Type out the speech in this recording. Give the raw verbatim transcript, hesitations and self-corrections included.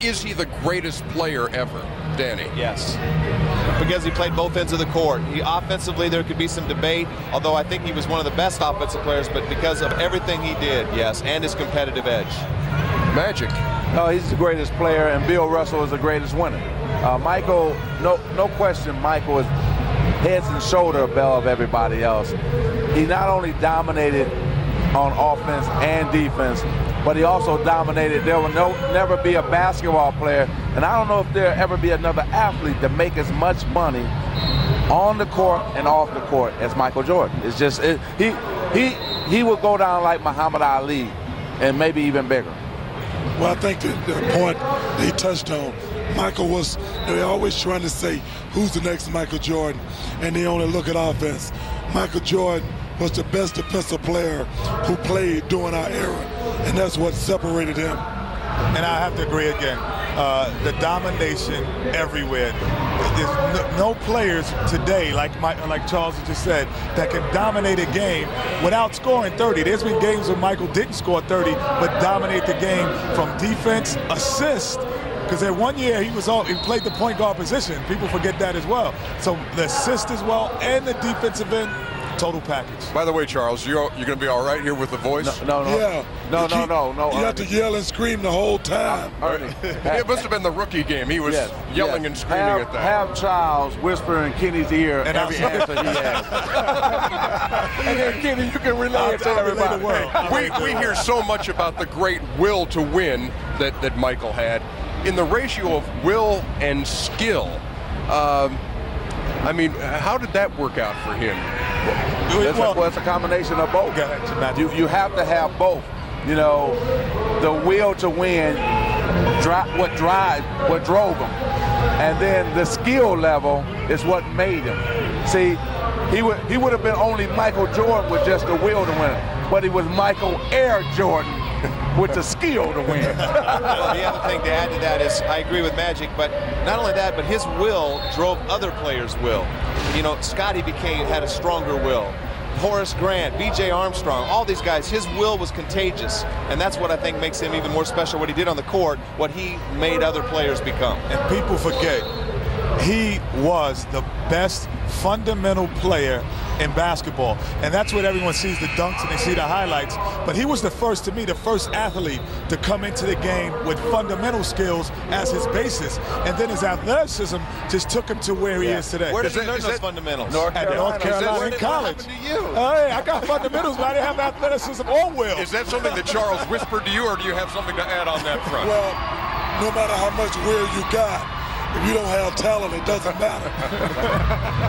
Is he the greatest player ever, Danny? Yes, because he played both ends of the court. He offensively, there could be some debate, although I think he was one of the best offensive players, but because of everything he did, yes, and his competitive edge. Magic. No, he's the greatest player, and Bill Russell is the greatest winner. Uh, Michael, no, no question, Michael is heads and shoulder above everybody else. He not only dominated on offense and defense, but he also dominated. There will no, never be a basketball player, and I don't know if there'll ever be another athlete to make as much money on the court and off the court as Michael Jordan. It's just, it, he, he, he will go down like Muhammad Ali and maybe even bigger. Well, I think the, the point that he touched on, Michael was, they're always trying to say, who's the next Michael Jordan? And they only look at offense. Michael Jordan was the best defensive player who played during our era. And that's what separated him. And I have to agree again. Uh, the domination everywhere. There's no players today, like my, like Charles just said, that can dominate a game without scoring thirty. There's been games where Michael didn't score thirty, but dominate the game from defense, assist. Because that one year he was all, he played the point guard position. People forget that as well. So the assist as well and the defensive end. Total package. By the way, Charles, you're you're gonna be all right here with the voice. No, no, no, yeah. no, no, no, no. You Ernie. have to yell and scream the whole time. Ernie. It must have been the rookie game. He was yes. yelling yes. and screaming have, at that. Have Charles whisper in Kenny's ear and every answer he has. And then Kenny, you can relay I'll, it to I'll everybody. The world. We we hear so much about the great will to win that that Michael had. In the ratio of will and skill, um, I mean, how did that work out for him? It's a, well, it's a combination of both. You, you have to have both. You know, the will to win, dri what drive, what drove him, and then the skill level is what made him. See, he would he would have been only Michael Jordan with just the will to win, but he was Michael Air Jordan with the skill to win. Well, the other thing to add to that is I agree with Magic, but not only that, but his will drove other players' will. You know, Scotty became had a stronger will. Horace Grant, B J Armstrong, all these guys, his will was contagious, and that's what I think makes him even more special, what he did on the court, what he made other players become. And people forget, he was the best fundamental player in basketball, and that's what everyone sees the dunks and they see the highlights, but he was the first, to me, the first athlete to come into the game with fundamental skills as his basis, and then his athleticism just took him to where yeah. he is today. Where did you learn those fundamentals? North Carolina. At North Carolina in college. What happened to you? Hey, I got fundamentals, but I didn't have athleticism or will. Is that something that Charles whispered to you, or do you have something to add on that front? Well, no matter how much will you got, if you don't have talent, it doesn't matter.